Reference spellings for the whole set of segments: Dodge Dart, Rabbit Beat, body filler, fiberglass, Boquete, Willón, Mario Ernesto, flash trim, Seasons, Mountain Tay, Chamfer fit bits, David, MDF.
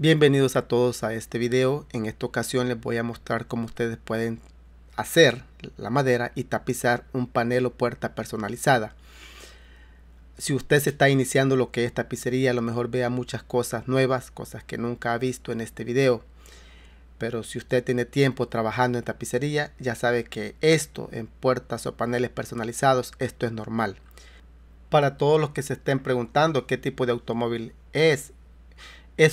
Bienvenidos a todos a este video. En esta ocasión les voy a mostrar cómo ustedes pueden hacer la madera y tapizar un panel o puerta personalizada. Si usted se está iniciando lo que es tapicería, a lo mejor vea muchas cosas nuevas, cosas que nunca ha visto en este video. Pero si usted tiene tiempo trabajando en tapicería, ya sabe que esto en puertas o paneles personalizados, esto es normal. Para todos los que se estén preguntando qué tipo de automóvil es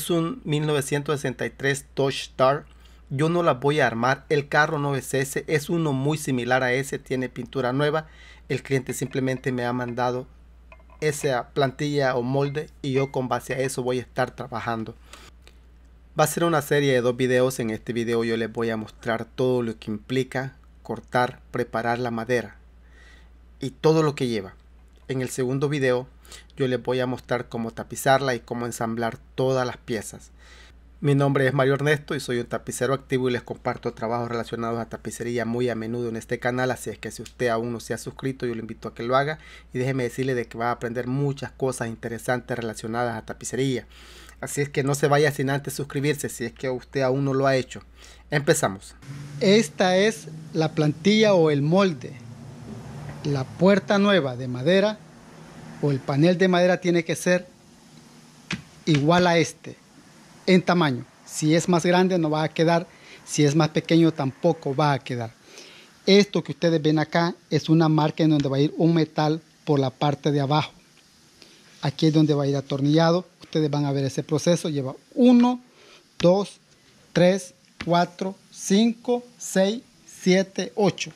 un 1963 Dodge Dart. Yo no la voy a armar. El carro no es ese. Es uno muy similar a ese. Tiene pintura nueva. El cliente simplemente me ha mandado esa plantilla o molde. Y yo con base a eso voy a estar trabajando. Va a ser una serie de dos videos. En este video yo les voy a mostrar todo lo que implica cortar, preparar la madera. Y todo lo que lleva. En el segundo video yo les voy a mostrar cómo tapizarla y cómo ensamblar todas las piezas. Mi nombre es Mario Ernesto y soy un tapicero activo y les comparto trabajos relacionados a tapicería muy a menudo en este canal. Así es que si usted aún no se ha suscrito, yo le invito a que lo haga y déjeme decirle de que va a aprender muchas cosas interesantes relacionadas a tapicería. Así es que no se vaya sin antes suscribirse si es que usted aún no lo ha hecho. Empezamos. Esta es la plantilla o el molde. La puerta nueva de madera o el panel de madera tiene que ser igual a este en tamaño. Si es más grande no va a quedar, si es más pequeño tampoco va a quedar. Esto que ustedes ven acá es una marca en donde va a ir un metal por la parte de abajo. Aquí es donde va a ir atornillado. Ustedes van a ver ese proceso. Lleva 1, 2, 3, 4, 5, 6, 7, 8.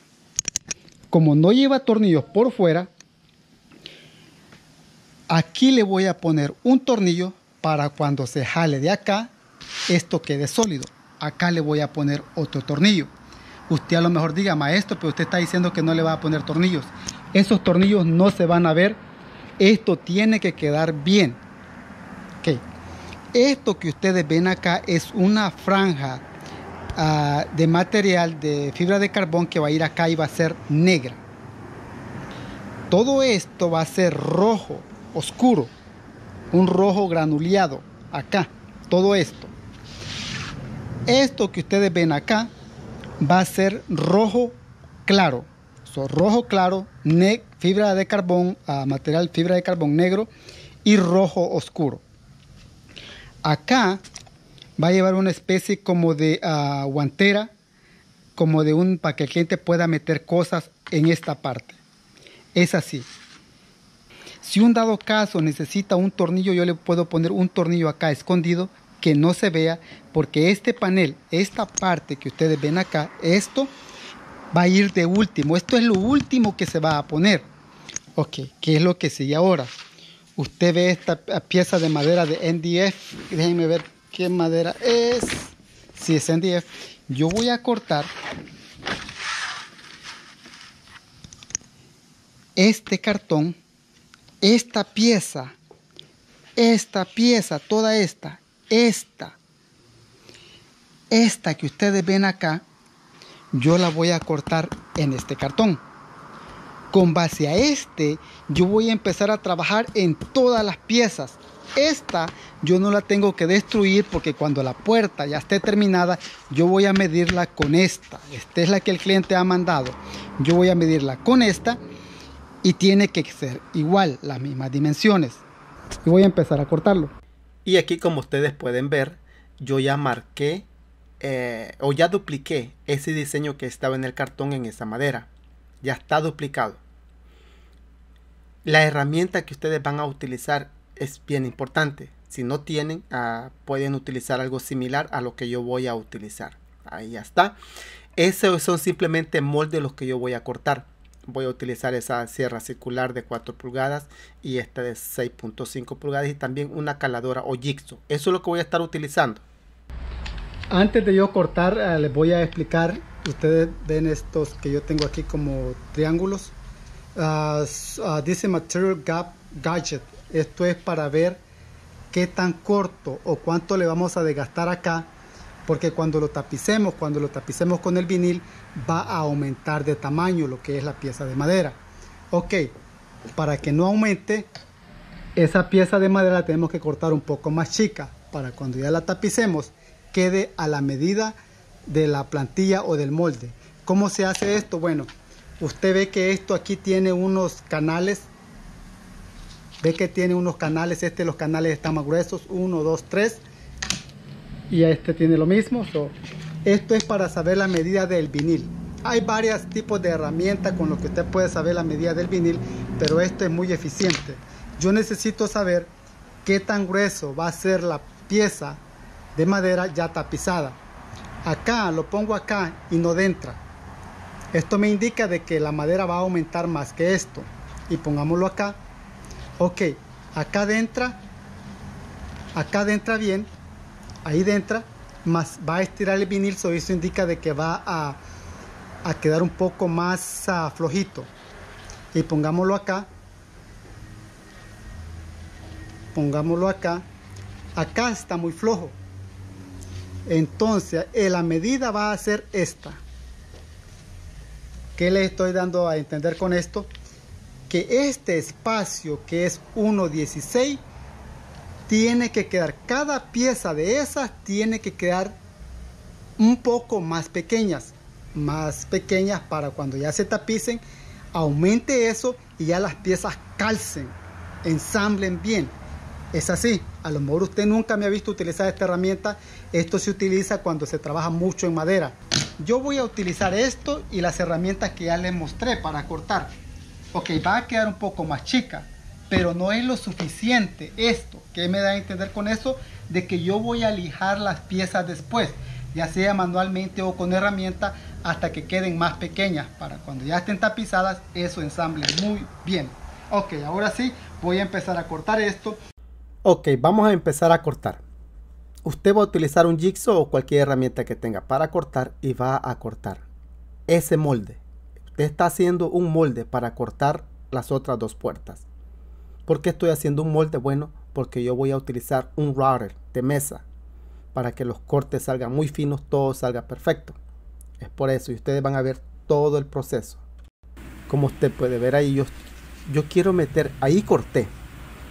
Como no lleva tornillos por fuera, aquí le voy a poner un tornillo para cuando se jale de acá, esto quede sólido. Acá le voy a poner otro tornillo. Usted a lo mejor diga, maestro, pero usted está diciendo que no le va a poner tornillos. Esos tornillos no se van a ver. Esto tiene que quedar bien. Okay. Esto que ustedes ven acá es una franja de material de fibra de carbón que va a ir acá y va a ser negra. Todo esto va a ser rojo oscuro, un rojo granuleado acá. Todo esto que ustedes ven acá va a ser rojo claro. So, rojo claro, fibra de carbón, material fibra de carbón negro y rojo oscuro. Acá va a llevar una especie como de guantera, como de un, para que el cliente pueda meter cosas en esta parte. Es así. Si un dado caso necesita un tornillo, yo le puedo poner un tornillo acá escondido que no se vea, porque este panel, esta parte que ustedes ven acá, esto va a ir de último. Esto es lo último que se va a poner. Ok, ¿qué es lo que sigue ahora? Usted ve esta pieza de madera de MDF. Déjenme ver qué madera es. Si es MDF, yo voy a cortar este cartón. Esta pieza, toda esta que ustedes ven acá, yo la voy a cortar en este cartón. Con base a este, yo voy a empezar a trabajar en todas las piezas. Esta yo no la tengo que destruir porque cuando la puerta ya esté terminada, yo voy a medirla con esta. Esta es la que el cliente ha mandado. Yo voy a medirla con esta. Y tiene que ser igual, las mismas dimensiones. Y voy a empezar a cortarlo. Y aquí, como ustedes pueden ver, yo ya marqué o ya dupliqué ese diseño que estaba en el cartón en esa madera. Ya está duplicado. La herramienta que ustedes van a utilizar es bien importante. Si no tienen, pueden utilizar algo similar a lo que yo voy a utilizar. Ahí ya está. Esos son simplemente moldes los que yo voy a cortar. Voy a utilizar esa sierra circular de 4 pulgadas y esta de 6.5 pulgadas y también una caladora o jigsaw. Eso es lo que voy a estar utilizando. Antes de yo cortar, les voy a explicar. Ustedes ven estos que yo tengo aquí como triángulos. Dice Material Gap Gadget. Esto es para ver qué tan corto o cuánto le vamos a desgastar acá. Porque cuando lo tapicemos con el vinil, va a aumentar de tamaño lo que es la pieza de madera. Ok, para que no aumente, esa pieza de madera la tenemos que cortar un poco más chica. para cuando ya la tapicemos quede a la medida de la plantilla o del molde. ¿Cómo se hace esto? Bueno, usted ve que esto aquí tiene unos canales. Ve que tiene unos canales. Los canales están más gruesos. 1, 2, 3. Y este tiene lo mismo. Esto es para saber la medida del vinil. Hay varios tipos de herramientas con los que usted puede saber la medida del vinil, pero esto es muy eficiente. Yo necesito saber qué tan grueso va a ser la pieza de madera ya tapizada. Acá, lo pongo acá y no entra. Esto me indica de que la madera va a aumentar más que esto. Y pongámoslo acá. Ok, acá adentra. Acá adentra bien. Ahí adentra. Más va a estirar el vinil, so eso indica de que va a quedar un poco más flojito. Y pongámoslo acá. Pongámoslo acá. Acá está muy flojo. Entonces, la medida va a ser esta. ¿Qué le estoy dando a entender con esto? Que este espacio, que es 1.16, tiene que quedar, cada pieza de esas tiene que quedar un poco más pequeñas para cuando ya se tapicen, aumente eso y ya las piezas calcen, ensamblen bien. Es así. A lo mejor usted nunca me ha visto utilizar esta herramienta. Esto se utiliza cuando se trabaja mucho en madera. Yo voy a utilizar esto y las herramientas que ya les mostré para cortar. Ok, va a quedar un poco más chica, pero no es lo suficiente esto. ¿Qué me da a entender con eso? De que yo voy a lijar las piezas después, ya sea manualmente o con herramienta, hasta que queden más pequeñas, para cuando ya estén tapizadas, eso ensamble muy bien. Ok, ahora sí, voy a empezar a cortar esto. Ok, vamos a empezar a cortar. Usted va a utilizar un jigsaw o cualquier herramienta que tenga para cortar y va a cortar ese molde. Usted está haciendo un molde para cortar las otras dos puertas. ¿Por qué estoy haciendo un molde? Bueno, porque yo voy a utilizar un router de mesa para que los cortes salgan muy finos, todo salga perfecto. Es por eso, y ustedes van a ver todo el proceso. Como usted puede ver ahí, yo quiero meter, ahí corté,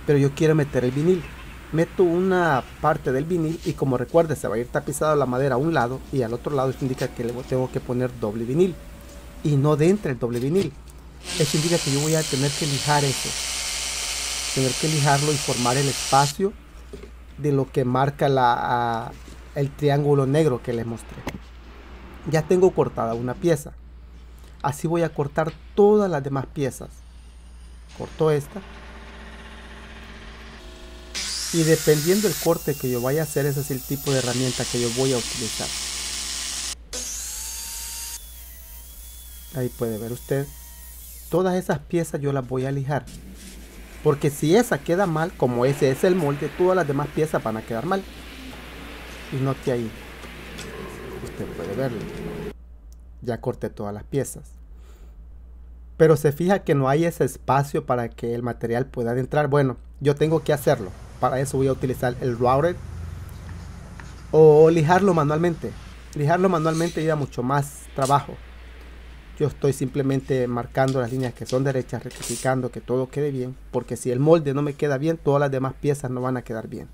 pero yo quiero meter el vinil. Meto una parte del vinil y, como recuerde, se va a ir tapizada la madera a un lado y al otro lado. Esto indica que le tengo que poner doble vinil y no dentro el doble vinil. Esto indica que yo voy a tener que lijar eso, tener que lijarlo y formar el espacio de lo que marca el triángulo negro que les mostré. Ya tengo cortada una pieza, así voy a cortar todas las demás piezas. Corto esta y, dependiendo el corte que yo vaya a hacer, ese es el tipo de herramienta que yo voy a utilizar. Ahí puede ver usted, todas esas piezas yo las voy a lijar, porque si esa queda mal, como ese es el molde, todas las demás piezas van a quedar mal. Y note ahí, usted puede verlo, ya corté todas las piezas, pero se fija que no hay ese espacio para que el material pueda adentrar. Bueno, yo tengo que hacerlo. Para eso voy a utilizar el router o lijarlo manualmente. Lijarlo manualmente lleva mucho más trabajo. Yo estoy simplemente marcando las líneas que son derechas, rectificando que todo quede bien, porque si el molde no me queda bien, todas las demás piezas no van a quedar bien.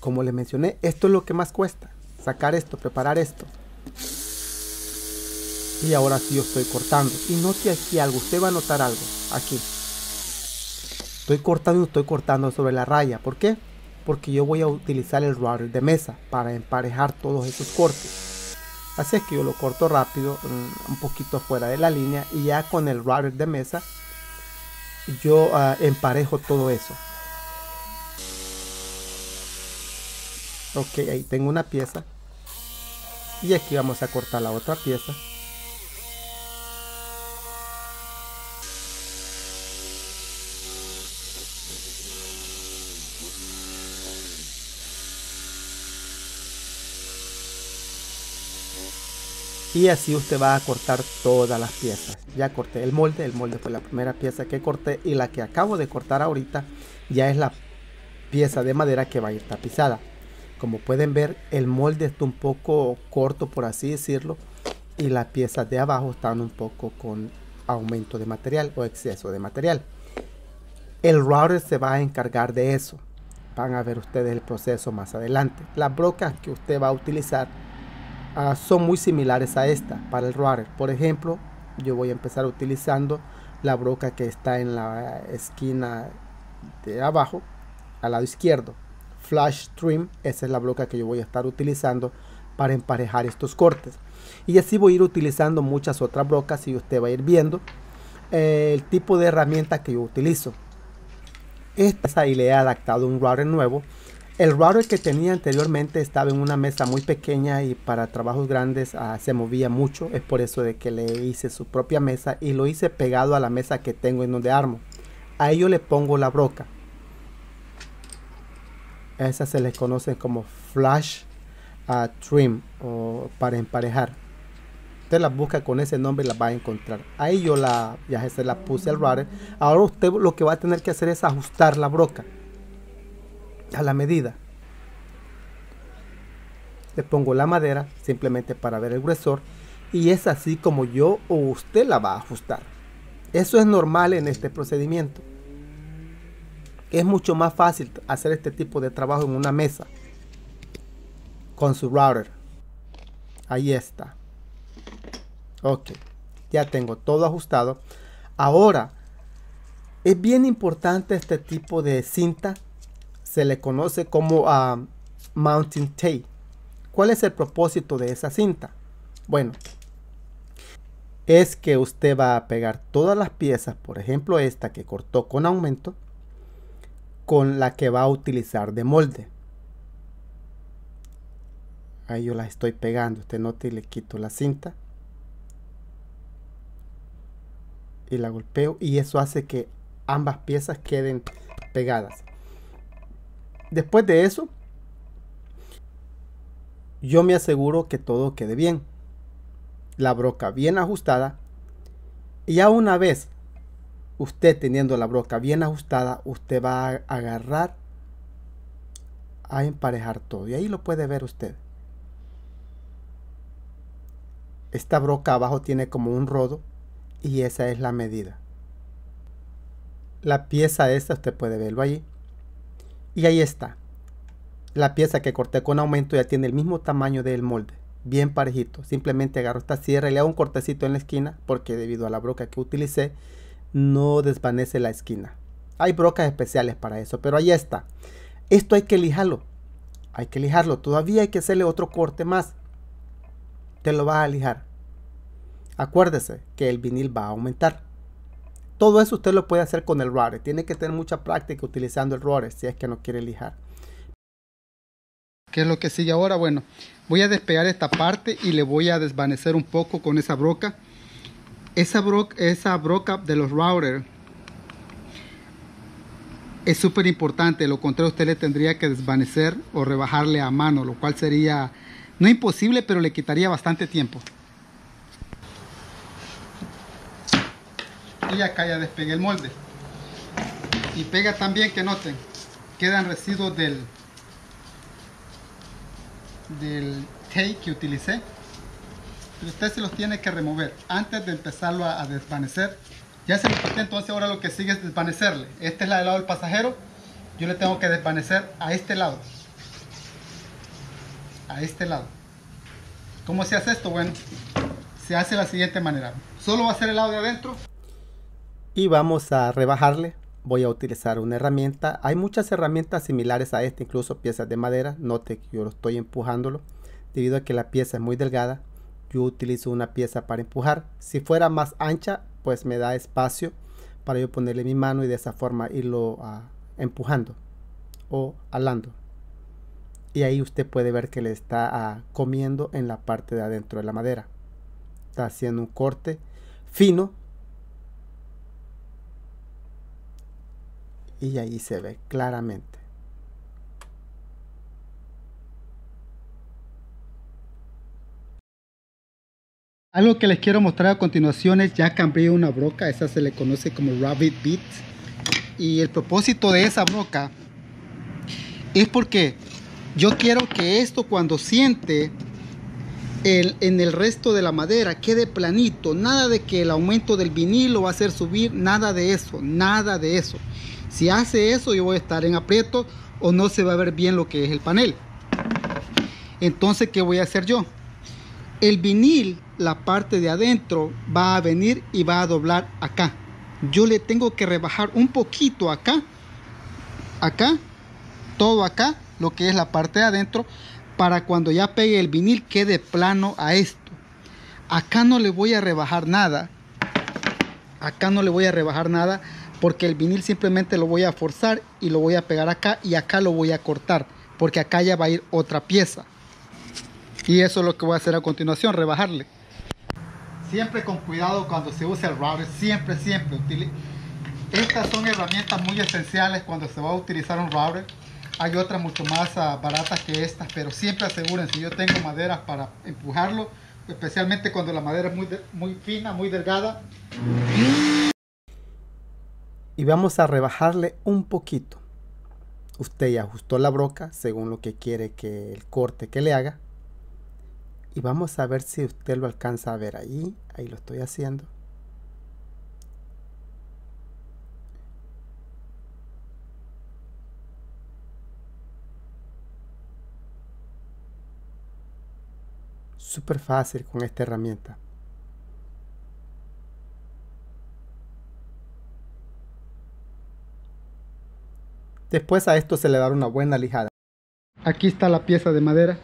Como les mencioné, esto es lo que más cuesta, sacar esto, preparar esto. Y ahora sí, yo estoy cortando. Y note aquí algo, usted va a notar algo aquí. Estoy cortando sobre la raya. ¿Por qué? Porque yo voy a utilizar el router de mesa para emparejar todos esos cortes. Así es que yo lo corto rápido, un poquito fuera de la línea, y ya con el router de mesa yo emparejo todo eso. Ok, ahí tengo una pieza y aquí vamos a cortar la otra pieza. Y así usted va a cortar todas las piezas. Ya corté el molde fue la primera pieza que corté, y la que acabo de cortar ahorita ya es la pieza de madera que va a ir tapizada. Como pueden ver, el molde está un poco corto, por así decirlo, y las piezas de abajo están un poco con aumento de material o exceso de material. El router se va a encargar de eso, van a ver ustedes el proceso más adelante. Las brocas que usted va a utilizar son muy similares a esta para el roller. Por ejemplo, yo voy a empezar utilizando la broca que está en la esquina de abajo al lado izquierdo. Flash Trim, esa es la broca que yo voy a estar utilizando para emparejar estos cortes, y así voy a ir utilizando muchas otras brocas y usted va a ir viendo el tipo de herramienta que yo utilizo. Ahí le he adaptado un router nuevo. El router que tenía anteriormente estaba en una mesa muy pequeña y para trabajos grandes se movía mucho. Es por eso de que le hice su propia mesa y lo hice pegado a la mesa que tengo en donde armo. A ello le pongo la broca. Esas se les conocen como flash trim o para emparejar. Usted las busca con ese nombre y las va a encontrar. Ahí yo ya se la puse al router. Ahora usted lo que va a tener que hacer es ajustar la broca a la medida. Le pongo la madera simplemente para ver el gruesor, y es así como yo o usted la va a ajustar. Eso es normal en este procedimiento. Es mucho más fácil hacer este tipo de trabajo en una mesa con su router. Ahí está. Ok, ya tengo todo ajustado. Ahora es bien importante este tipo de cinta. Se le conoce como Mountain Tay. ¿Cuál es el propósito de esa cinta? Bueno, es que usted va a pegar todas las piezas, por ejemplo esta que cortó con aumento, con la que va a utilizar de molde. Ahí yo las estoy pegando. Usted nota y le quito la cinta y la golpeo, y eso hace que ambas piezas queden pegadas. Después de eso, yo me aseguro que todo quede bien. La broca bien ajustada. Y ya una vez usted teniendo la broca bien ajustada, usted va a agarrar a emparejar todo. Y ahí lo puede ver usted. Esta broca abajo tiene como un rodo y esa es la medida. La pieza esta usted puede verlo allí. Y ahí está. La pieza que corté con aumento ya tiene el mismo tamaño del molde. Bien parejito. Simplemente agarro esta sierra y le hago un cortecito en la esquina, porque debido a la broca que utilicé, no desvanece la esquina. Hay brocas especiales para eso, pero ahí está. Esto hay que lijarlo. Hay que lijarlo. Todavía hay que hacerle otro corte más. Te lo vas a lijar. Acuérdese que el vinil va a aumentar. Todo eso usted lo puede hacer con el router. Tiene que tener mucha práctica utilizando el router si es que no quiere lijar. ¿Qué es lo que sigue ahora? Bueno, voy a despegar esta parte y le voy a desvanecer un poco con esa broca. Esa broca de los routers es súper importante. Lo contrario, usted le tendría que desvanecer o rebajarle a mano, lo cual sería no imposible, pero le quitaría bastante tiempo. Y acá ya despegué el molde y pega también, que noten, quedan residuos del tape que utilicé, pero usted se los tiene que remover antes de empezarlo a desvanecer. Ya se lo quité, entonces ahora lo que sigue es desvanecerle. Esta es la del lado del pasajero. Yo le tengo que desvanecer a este lado, a este lado. ¿Cómo se hace esto? Bueno, se hace de la siguiente manera. Solo va a ser el lado de adentro. Y vamos a rebajarle. Voy a utilizar una herramienta. Hay muchas herramientas similares a esta, incluso piezas de madera. Note que yo lo estoy empujándolo. Debido a que la pieza es muy delgada, yo utilizo una pieza para empujar. Si fuera más ancha, pues me da espacio para yo ponerle mi mano y de esa forma irlo empujando o jalando. Y ahí usted puede ver que le está comiendo en la parte de adentro de la madera. Está haciendo un corte fino. Y ahí se ve claramente. Algo que les quiero mostrar a continuación es, ya cambié una broca. Esa se le conoce como Rabbit Beat. Y el propósito de esa broca es porque yo quiero que esto, cuando siente en el resto de la madera, quede planito. Nada de que el aumento del vinilo va a hacer subir, nada de eso, nada de eso. Si hace eso, yo voy a estar en aprieto o no se va a ver bien lo que es el panel. Entonces, ¿qué voy a hacer yo? El vinil, la parte de adentro, va a venir y va a doblar acá. Yo le tengo que rebajar un poquito acá, todo acá, lo que es la parte de adentro, para cuando ya pegue el vinil quede plano a esto. Acá no le voy a rebajar nada, porque el vinil simplemente lo voy a forzar y lo voy a pegar acá, y acá lo voy a cortar, porque acá ya va a ir otra pieza. Y eso es lo que voy a hacer a continuación, rebajarle. Siempre con cuidado cuando se usa el router, siempre. Estas son herramientas muy esenciales cuando se va a utilizar un router. Hay otras mucho más baratas que estas, pero siempre asegúrense. Yo tengo maderas para empujarlo, especialmente cuando la madera es muy fina, muy delgada. Y vamos a rebajarle un poquito. Usted ya ajustó la broca según lo que quiere que el corte que le haga. Y vamos a ver si usted lo alcanza a ver ahí. Ahí lo estoy haciendo. Súper fácil con esta herramienta. Después a esto se le da una buena lijada. Aquí está la pieza de madera.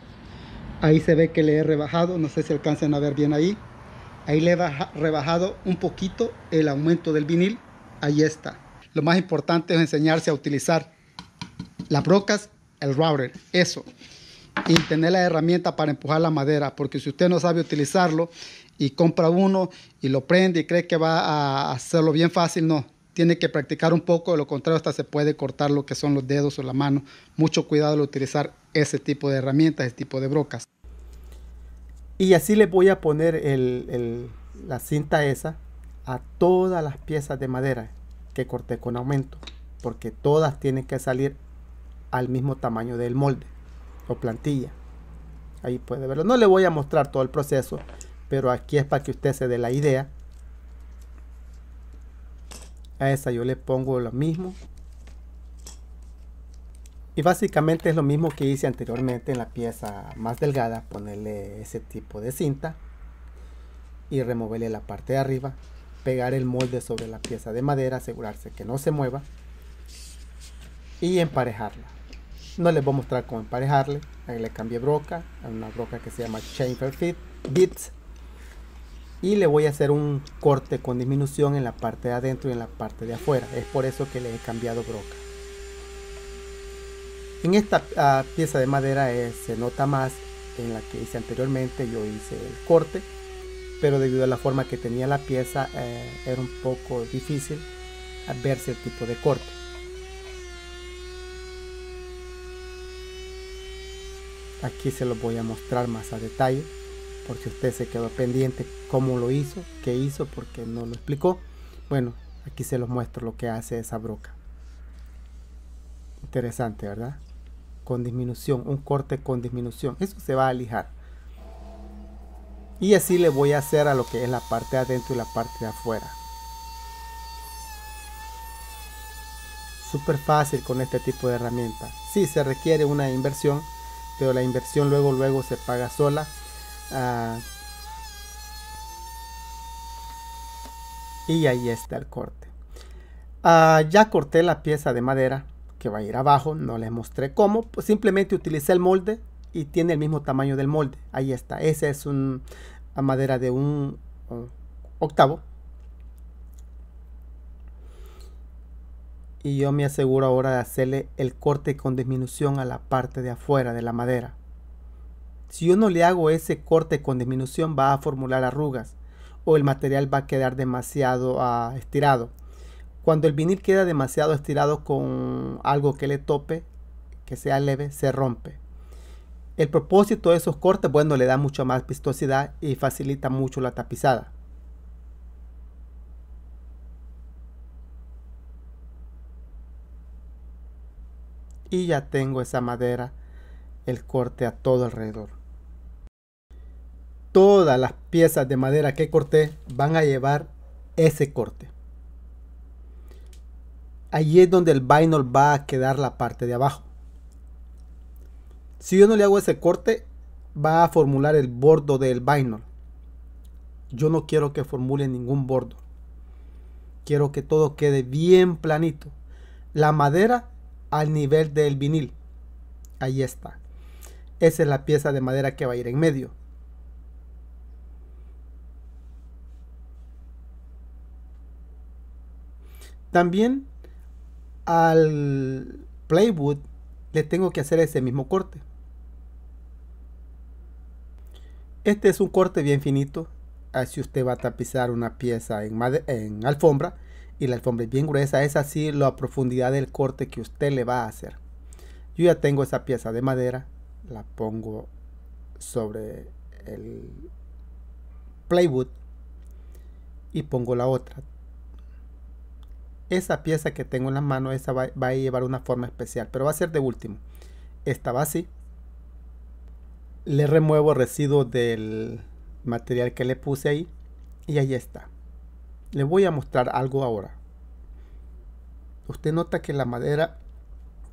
Ahí se ve que le he rebajado, no sé si alcancen a ver bien ahí. Ahí le he rebajado un poquito el aumento del vinil. Ahí está. Lo más importante es enseñarse a utilizar las brocas, el router, eso. Y tener la herramienta para empujar la madera, porque si usted no sabe utilizarlo y compra uno y lo prende y cree que va a hacerlo bien fácil, no. Tiene que practicar un poco, de lo contrario hasta se puede cortar lo que son los dedos o la mano. Mucho cuidado al utilizar ese tipo de herramientas, ese tipo de brocas. Y así le voy a poner la cinta esa a todas las piezas de madera que corté con aumento, porque todas tienen que salir al mismo tamaño del molde o plantilla. Ahí puede verlo. No le voy a mostrar todo el proceso, pero aquí es para que usted se dé la idea. A esa yo le pongo lo mismo. Y básicamente es lo mismo que hice anteriormente en la pieza más delgada. Ponerle ese tipo de cinta. Y removerle la parte de arriba. Pegar el molde sobre la pieza de madera. Asegurarse que no se mueva. Y emparejarla. No les voy a mostrar cómo emparejarle. Ahí le cambié broca. A una broca que se llama Chamfer fit bits. Y le voy a hacer un corte con disminución en la parte de adentro y en la parte de afuera. Es por eso que le he cambiado broca. En esta pieza de madera se nota más. En la que hice anteriormente yo hice el corte, pero debido a la forma que tenía la pieza era un poco difícil verse el tipo de corte. Aquí se los voy a mostrar más a detalle, porque usted se quedó pendiente cómo lo hizo, qué hizo, porque no lo explicó. Bueno, aquí se los muestro lo que hace esa broca. Interesante, ¿verdad? Con disminución, un corte con disminución. Eso se va a lijar. Y así le voy a hacer a lo que es la parte de adentro y la parte de afuera. Súper fácil con este tipo de herramientas. Sí, se requiere una inversión, pero la inversión luego se paga sola. Y ahí está el corte. Ya corté la pieza de madera que va a ir abajo. No les mostré cómo, pues simplemente utilicé el molde y tiene el mismo tamaño del molde. Ahí está. Esa es una madera de un octavo. Y yo me aseguro ahora de hacerle el corte con disminución a la parte de afuera de la madera. Si yo no le hago ese corte con disminución, va a formular arrugas o el material va a quedar demasiado estirado. Cuando el vinil queda demasiado estirado con algo que le tope, que sea leve, se rompe. El propósito de esos cortes, bueno, le da mucha más vistosidad y facilita mucho la tapizada. Y ya tengo esa madera, el corte a todo alrededor. Todas las piezas de madera que corté van a llevar ese corte. allí es donde el vinyl va a quedar la parte de abajo. Si yo no le hago ese corte, va a formular el bordo del vinyl. Yo no quiero que formule ningún bordo. Quiero que todo quede bien planito. La madera al nivel del vinil. Ahí está. Esa es la pieza de madera que va a ir en medio. También al plywood le tengo que hacer ese mismo corte. Este es un corte bien finito. Si usted va a tapizar una pieza en alfombra y la alfombra es bien gruesa, es así la profundidad del corte que usted le va a hacer. Yo ya tengo esa pieza de madera, la pongo sobre el plywood y pongo la otra. Esa pieza que tengo en las manos, esa va a llevar una forma especial, pero va a ser de último. Esta va así. Le remuevo residuos del material que le puse ahí y ahí está. Le voy a mostrar algo ahora. Usted nota que la madera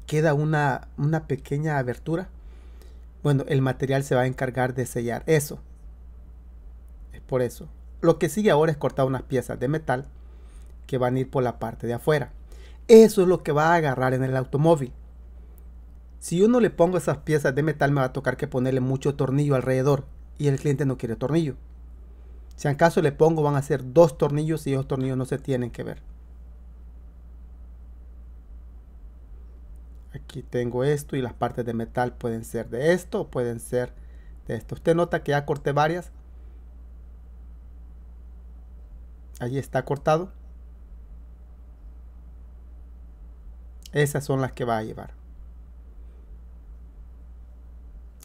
queda una pequeña abertura. Bueno, el material se va a encargar de sellar eso. Es por eso. Lo que sigue ahora es cortar unas piezas de metal que van a ir por la parte de afuera. Eso es lo que va a agarrar en el automóvil. Si yo no le pongo esas piezas de metal, me va a tocar que ponerle mucho tornillo alrededor. Y el cliente no quiere tornillo. Si en caso le pongo, van a ser 2 tornillos y esos tornillos no se tienen que ver. Aquí tengo esto y las partes de metal pueden ser de esto o pueden ser de esto. Usted nota que ya corté varias. Allí está cortado. Esas son las que va a llevar.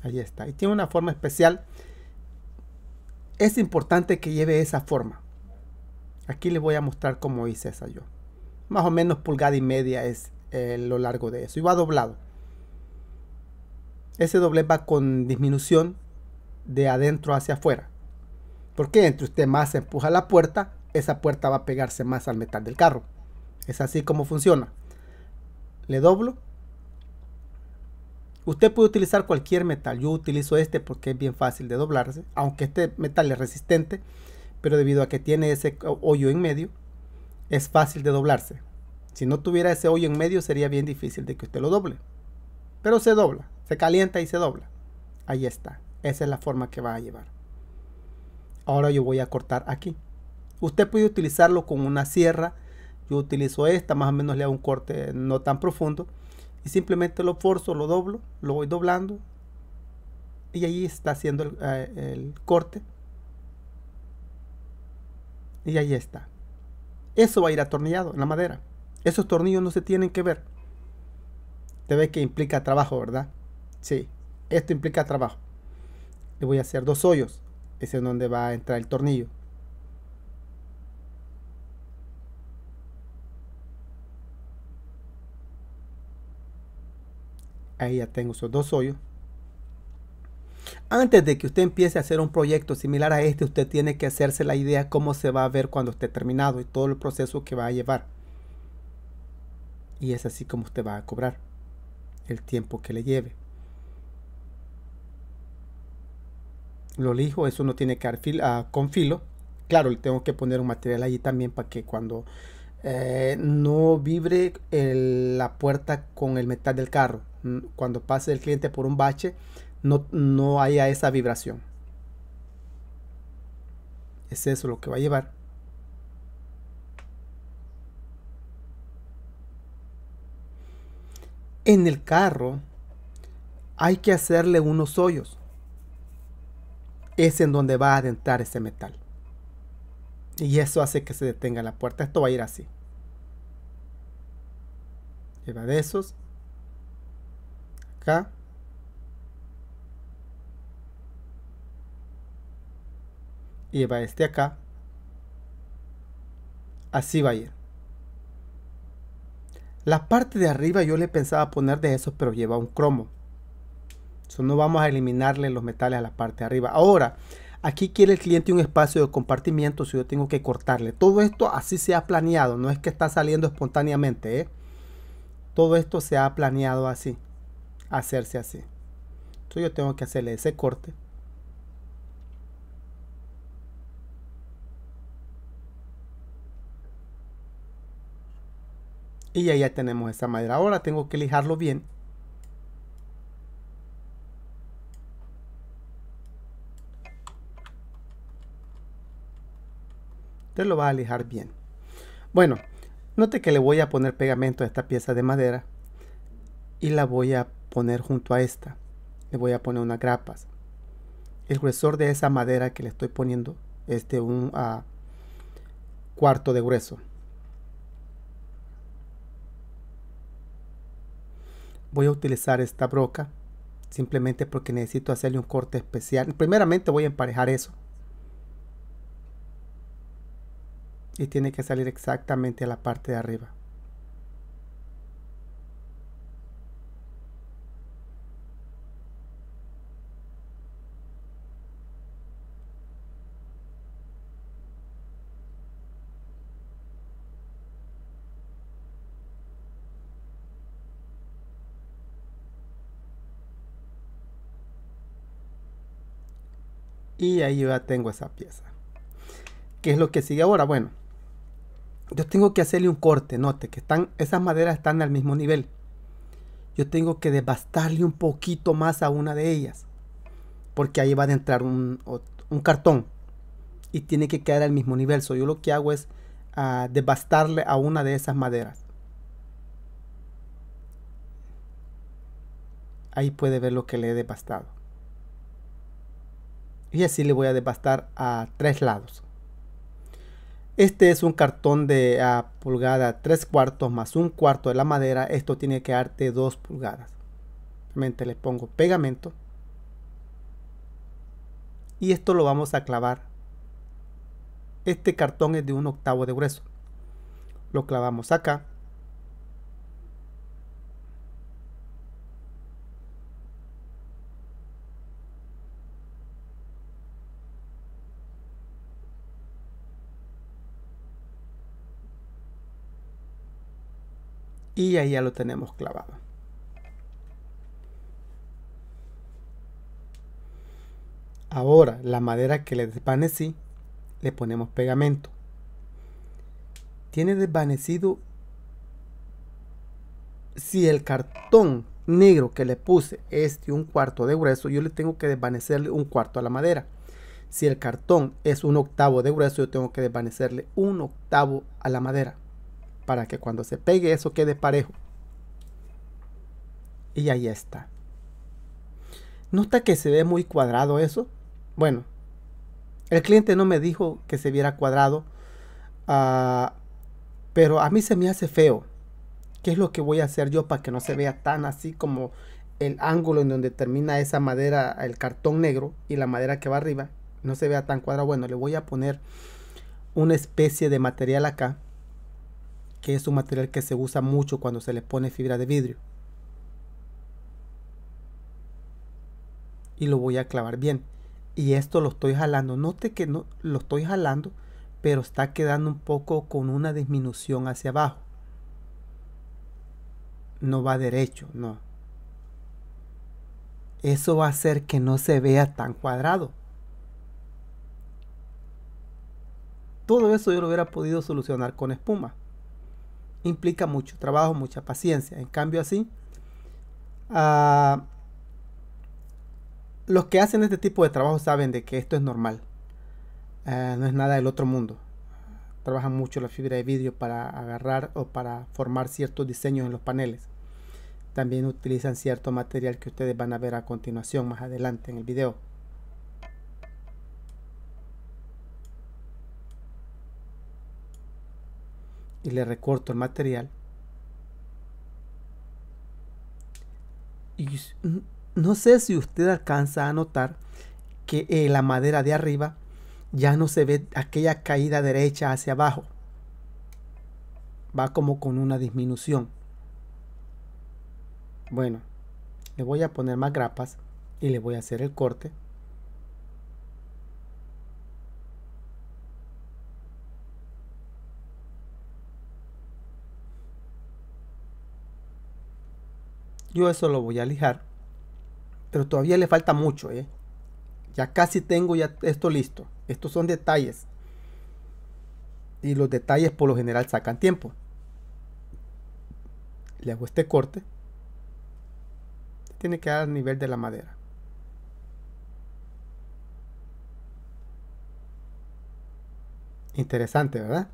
Ahí está. Y tiene una forma especial. Es importante que lleve esa forma. Aquí les voy a mostrar cómo hice esa yo. Más o menos 1,5 pulgadas es lo largo de eso. Y va doblado. Ese doblez va con disminución de adentro hacia afuera. Porque entre usted más empuja la puerta, esa puerta va a pegarse más al metal del carro. Es así como funciona. Le doblo. Usted puede utilizar cualquier metal. Yo utilizo este porque es bien fácil de doblarse. Aunque este metal es resistente, pero debido a que tiene ese hoyo en medio, es fácil de doblarse. Si no tuviera ese hoyo en medio, sería bien difícil de que usted lo doble. Pero se dobla, se calienta y se dobla. Ahí está. Esa es la forma que va a llevar. Ahora yo voy a cortar aquí. Usted puede utilizarlo con una sierra. Yo utilizo esta, más o menos le hago un corte no tan profundo. Y simplemente lo forzo, lo doblo, lo voy doblando y ahí está haciendo el corte y ahí está. Eso va a ir atornillado en la madera. Esos tornillos no se tienen que ver. Te ve que implica trabajo, ¿verdad? Sí, esto implica trabajo. Le voy a hacer 2 hoyos. Ese es en donde va a entrar el tornillo. Ahí ya tengo esos 2 hoyos. Antes de que usted empiece a hacer un proyecto similar a este, usted tiene que hacerse la idea cómo se va a ver cuando esté terminado y todo el proceso que va a llevar. Y es así como usted va a cobrar el tiempo que le lleve. Lo lijo, eso no tiene que dar con filo. Claro, le tengo que poner un material allí también para que cuando no vibre la puerta con el metal del carro. Cuando pase el cliente por un bache, no haya esa vibración. Es eso lo que va a llevar. En el carro hay que hacerle unos hoyos. Es en donde va a adentrar ese metal. Y eso hace que se detenga la puerta. Esto va a ir así. Lleva de esos. Acá. Lleva este acá. Así va a ir. La parte de arriba yo le pensaba poner de esos, pero lleva un cromo. Eso no vamos a eliminarle los metales a la parte de arriba. Ahora, aquí quiere el cliente un espacio de compartimiento, si yo tengo que cortarle. Todo esto así se ha planeado, no es que está saliendo espontáneamente, todo esto se ha planeado así, hacerse así. Entonces yo tengo que hacerle ese corte. Y ahí ya tenemos esta madera. Ahora tengo que lijarlo bien. Usted lo va a lijar bien. Bueno, note que le voy a poner pegamento a esta pieza de madera. Y la voy a poner junto a esta. Le voy a poner unas grapas. El gruesor de esa madera que le estoy poniendo es de un cuarto de grueso. Voy a utilizar esta broca simplemente porque necesito hacerle un corte especial. Primeramente voy a emparejar eso. Y tiene que salir exactamente a la parte de arriba. Y ahí ya tengo esa pieza. ¿Qué es lo que sigue ahora? Bueno, yo tengo que hacerle un corte. Note que esas maderas están al mismo nivel. Yo tengo que desbastarle un poquito más a una de ellas. Porque ahí va a adentrar un cartón. Y tiene que quedar al mismo nivel. So, yo lo que hago es desbastarle a una de esas maderas. Ahí puede ver lo que le he desbastado. Y así le voy a desbastar a tres lados. Este es un cartón de pulgada 3/4 más 1/4 de la madera. Esto tiene que dar de 2 pulgadas. Simplemente le pongo pegamento. Y esto lo vamos a clavar. Este cartón es de 1/8 de grueso. Lo clavamos acá. Y ahí ya lo tenemos clavado. Ahora, la madera que le desvanecí, le ponemos pegamento. Tiene desvanecido si el cartón negro que le puse es de 1/4 de grueso, yo le tengo que desvanecerle 1/4 a la madera. Si el cartón es 1/8 de grueso, yo tengo que desvanecerle 1/8 a la madera. Para que cuando se pegue eso quede parejo. Y ahí está. ¿Nota que se ve muy cuadrado eso? Bueno, el cliente no me dijo que se viera cuadrado. Pero a mí se me hace feo. ¿Qué es lo que voy a hacer yo para que no se vea tan así como el ángulo en donde termina esa madera, el cartón negro y la madera que va arriba? No se vea tan cuadrado. Bueno, le voy a poner una especie de material acá. Que es un material que se usa mucho cuando se le pone fibra de vidrio. Y lo voy a clavar bien. Y esto lo estoy jalando. Note que no lo estoy jalando, pero está quedando un poco con una disminución hacia abajo. No va derecho, no. Eso va a hacer que no se vea tan cuadrado. Todo eso yo lo hubiera podido solucionar con espuma. Implica mucho trabajo, mucha paciencia. En cambio así, los que hacen este tipo de trabajo saben de que esto es normal. No es nada del otro mundo. Trabajan mucho la fibra de vidrio para agarrar o para formar ciertos diseños en los paneles. También utilizan cierto material que ustedes van a ver a continuación más adelante en el video. Y le recorto el material. Y no sé si usted alcanza a notar que la madera de arriba ya no se ve aquella caída derecha hacia abajo. Va como con una disminución. Bueno, le voy a poner más grapas y le voy a hacer el corte. Yo eso lo voy a lijar, pero todavía le falta mucho, ¿eh? Ya casi tengo ya esto listo. Estos son detalles, y los detalles por lo general sacan tiempo. Le hago este corte. Tiene que dar al nivel de la madera. Interesante, ¿verdad?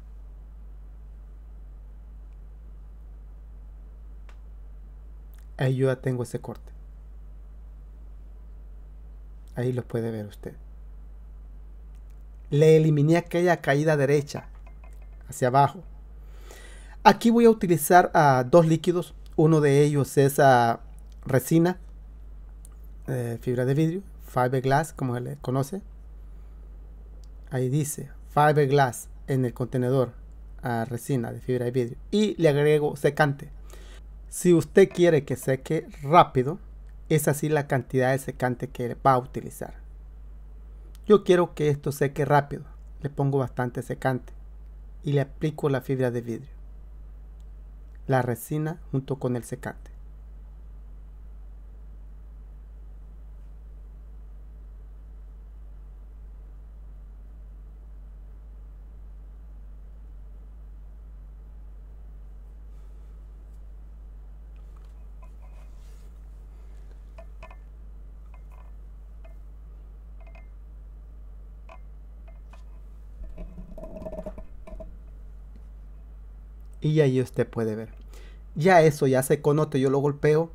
Ahí yo ya tengo ese corte. Ahí lo puede ver usted. Le eliminé aquella caída derecha hacia abajo. Aquí voy a utilizar dos líquidos. Uno de ellos es resina, fibra de vidrio, fiberglass, como se le conoce. Ahí dice fiberglass en el contenedor, resina de fibra de vidrio, y le agrego secante. Si usted quiere que seque rápido, es así la cantidad de secante que va a utilizar. Yo quiero que esto seque rápido, le pongo bastante secante y le aplico la fibra de vidrio, la resina junto con el secante. Y ahí usted puede ver. Ya eso, ya se conoce, yo lo golpeo.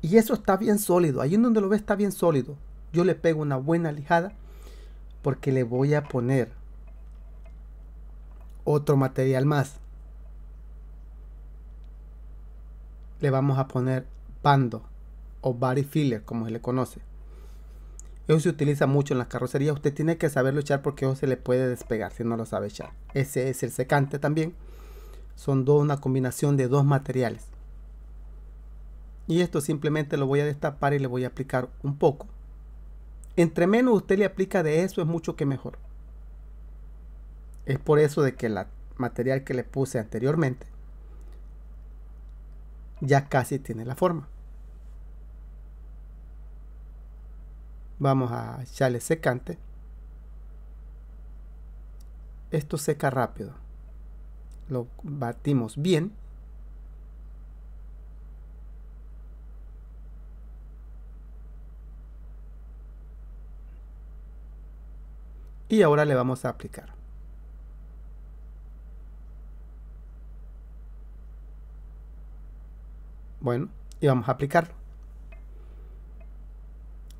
Y eso está bien sólido. Ahí donde lo ve está bien sólido. Yo le pego una buena lijada, porque le voy a poner otro material más. Le vamos a poner bando o body filler, como se le conoce. Eso se utiliza mucho en las carrocerías. Usted tiene que saberlo echar, porque eso se le puede despegar si no lo sabe echar. Ese es el secante también. Son una combinación de dos materiales. Y esto simplemente lo voy a destapar y le voy a aplicar un poco. Entre menos usted le aplica de eso, es mucho que mejor. Es por eso de que el material que le puse anteriormente ya casi tiene la forma. Vamos a echarle secante. Esto seca rápido. Lo batimos bien. Y ahora le vamos a aplicar. Bueno, y vamos a aplicarlo.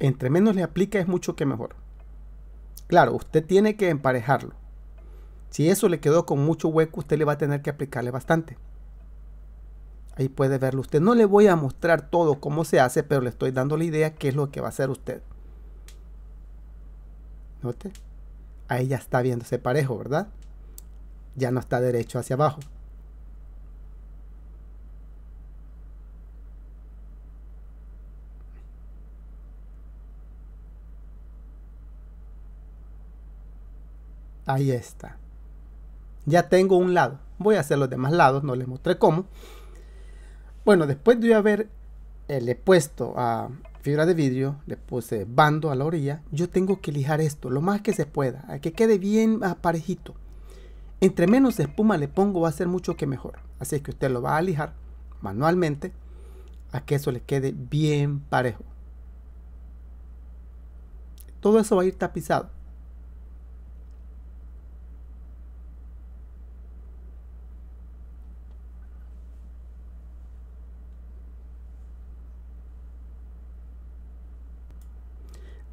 Entre menos le aplica, es mucho que mejor. Claro, usted tiene que emparejarlo. Si eso le quedó con mucho hueco, usted le va a tener que aplicarle bastante. Ahí puede verlo usted. No le voy a mostrar todo cómo se hace, pero le estoy dando la idea qué es lo que va a hacer usted. ¿Note? Ahí ya está viéndose parejo, ¿verdad? Ya no está derecho hacia abajo. Ahí está. Ya tengo un lado. Voy a hacer los demás lados. No les mostré cómo. Bueno, después de haber le puesto a fibra de vidrio, le puse bando a la orilla, yo tengo que lijar esto lo más que se pueda, a que quede bien parejito. Entre menos espuma le pongo, va a ser mucho que mejor. Así que usted lo va a lijar manualmente, a que eso le quede bien parejo. Todo eso va a ir tapizado.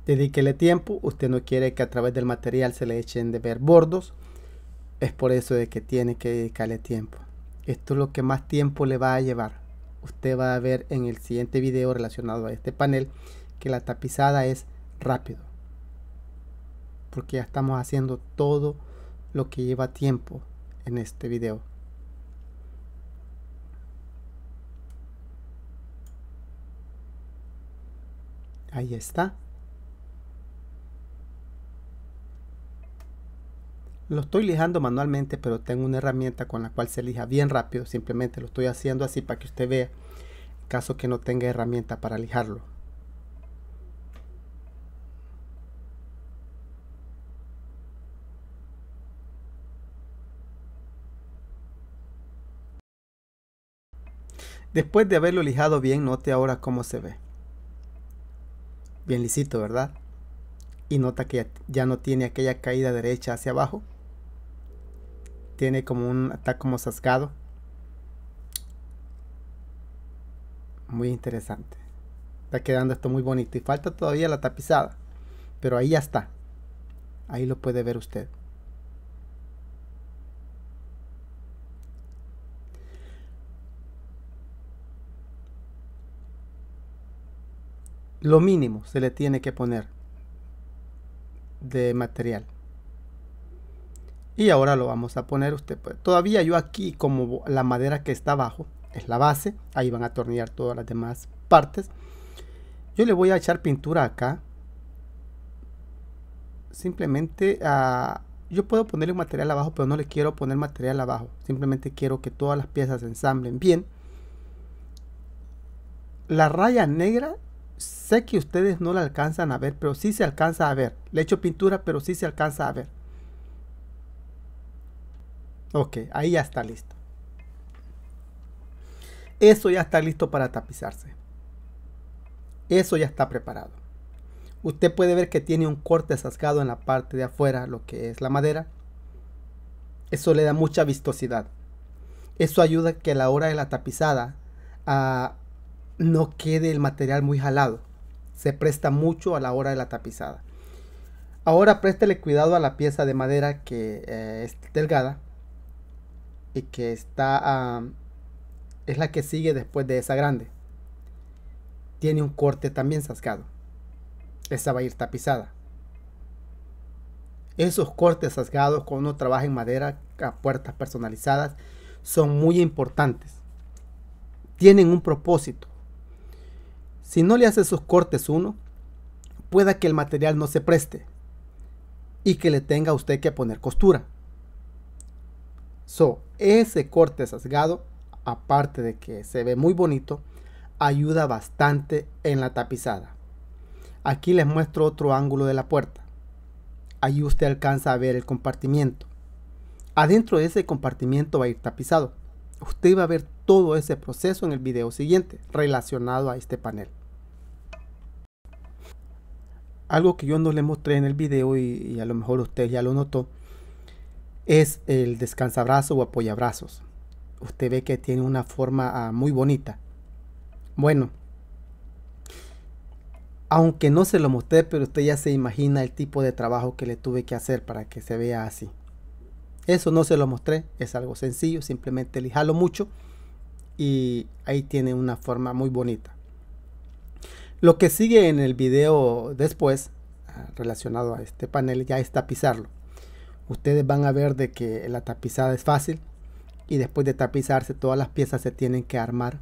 Dedíquele tiempo. Usted no quiere que a través del material se le echen de ver bordos. Es por eso de que tiene que dedicarle tiempo. Esto es lo que más tiempo le va a llevar. Usted va a ver en el siguiente video relacionado a este panel que la tapizada es rápido, porque ya estamos haciendo todo lo que lleva tiempo en este video. Ahí está. Lo estoy lijando manualmente, pero tengo una herramienta con la cual se lija bien rápido. Simplemente lo estoy haciendo así para que usted vea caso que no tenga herramienta para lijarlo. Después de haberlo lijado bien, note ahora cómo se ve. Bien lisito, ¿verdad? Y nota que ya no tiene aquella caída derecha hacia abajo. Tiene como está como sasgado. Muy interesante. Está quedando esto muy bonito. Y falta todavía la tapizada. Pero ahí ya está. Ahí lo puede ver usted. Lo mínimo se le tiene que poner de material. Y ahora lo vamos a poner usted. Todavía yo aquí, como la madera que está abajo es la base, ahí van a atornillar todas las demás partes. Yo le voy a echar pintura acá. Simplemente yo puedo ponerle un material abajo, pero no le quiero poner material abajo. Simplemente quiero que todas las piezas se ensamblen bien. La raya negra, sé que ustedes no la alcanzan a ver, pero sí se alcanza a ver. Le echo pintura, pero sí se alcanza a ver. Ok, ahí ya está listo. Eso ya está listo para tapizarse. Eso ya está preparado. Usted puede ver que tiene un corte sasgado en la parte de afuera, lo que es la madera. Eso le da mucha vistosidad. Eso ayuda a que a la hora de la tapizada no quede el material muy jalado. Se presta mucho a la hora de la tapizada. Ahora préstele cuidado a la pieza de madera que es delgada y que está es la que sigue después de esa grande. Tiene un corte también sasgado. Esa va a ir tapizada. Esos cortes sasgados cuando uno trabaja en madera a puertas personalizadas son muy importantes. Tienen un propósito. Si no le hace esos cortes uno, pueda que el material no se preste y que le tenga a usted que poner costura. Ese corte sasgado, aparte de que se ve muy bonito, ayuda bastante en la tapizada. Aquí les muestro otro ángulo de la puerta. Ahí usted alcanza a ver el compartimiento. Adentro de ese compartimiento va a ir tapizado. Usted va a ver todo ese proceso en el video siguiente relacionado a este panel. Algo que yo no le mostré en el video y a lo mejor usted ya lo notó es el descansabrazo o apoyabrazos. Usted ve que tiene una forma muy bonita. Bueno, aunque no se lo mostré, pero usted ya se imagina el tipo de trabajo que le tuve que hacer para que se vea así. Eso no se lo mostré, es algo sencillo, simplemente lijalo mucho y ahí tiene una forma muy bonita. Lo que sigue en el video después, relacionado a este panel, ya es tapizarlo. Ustedes van a ver de que la tapizada es fácil y después de tapizarse todas las piezas se tienen que armar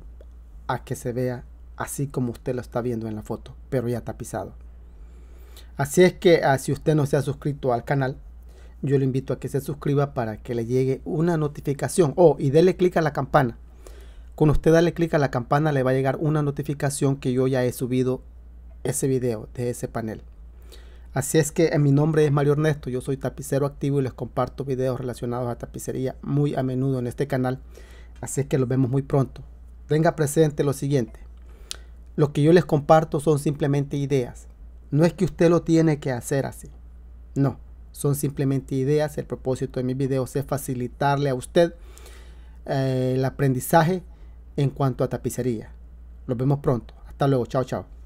a que se vea así como usted lo está viendo en la foto, pero ya tapizado. Así es que si usted no se ha suscrito al canal, yo le invito a que se suscriba para que le llegue una notificación. Y dele clic a la campana. Cuando usted dale clic a la campana le va a llegar una notificación que yo ya he subido ese video de ese panel. Así es que mi nombre es Mario Ernesto, yo soy tapicero activo y les comparto videos relacionados a tapicería muy a menudo en este canal. Así es que los vemos muy pronto. Tenga presente lo siguiente. Lo que yo les comparto son simplemente ideas. No es que usted lo tiene que hacer así. No. Son simplemente ideas. El propósito de mis videos es facilitarle a usted el aprendizaje en cuanto a tapicería. Nos vemos pronto. Hasta luego. Chao, chao.